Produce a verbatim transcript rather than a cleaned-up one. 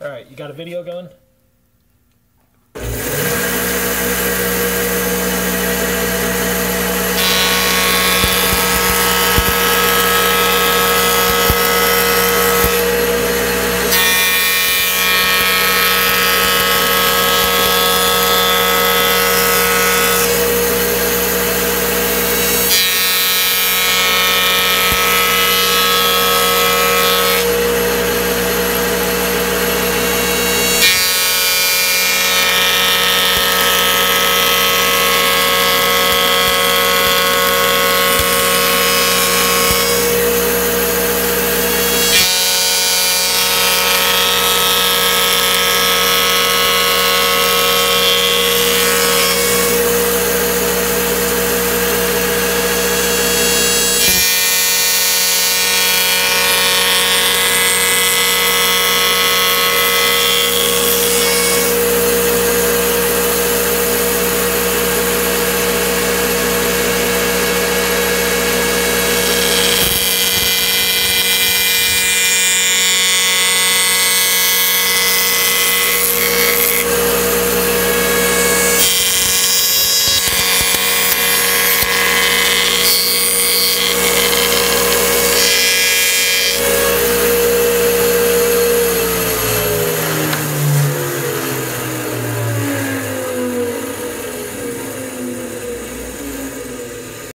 All right, you got a video going?